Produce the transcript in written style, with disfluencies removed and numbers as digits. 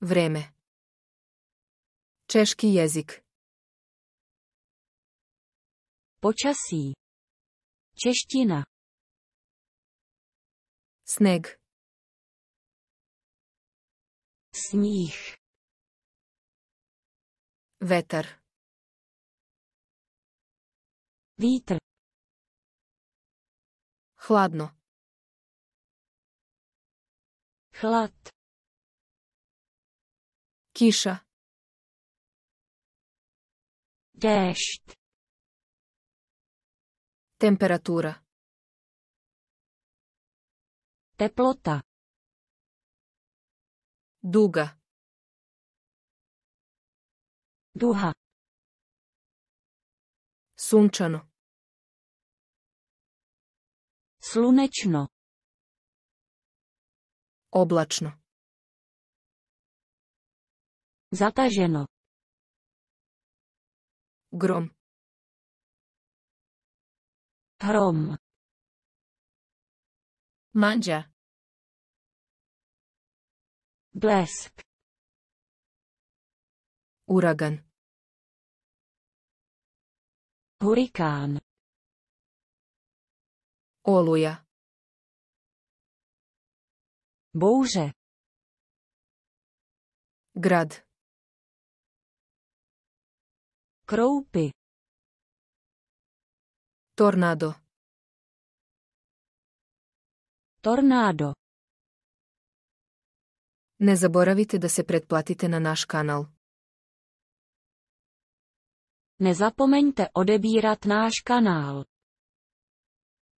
Vreme. Češki jezik. Počasí. Čeština. Sneg. Sníh. Vetar. Vítr. Hladno. Hlad. Kiša. Déšť. Temperatura. Teplota. Duga. Duha. Sunčano. Slunečno. Oblačno. Zataženo. Grom. Hrom. Manđa. Blesk. Uragan. Hurikán. Oluja. Bouře. Grad. Kroupy. Tornado. Tornado. Ne zaboravite da se pretplatite na naš kanal. Nezapomeňte odebírat náš kanál.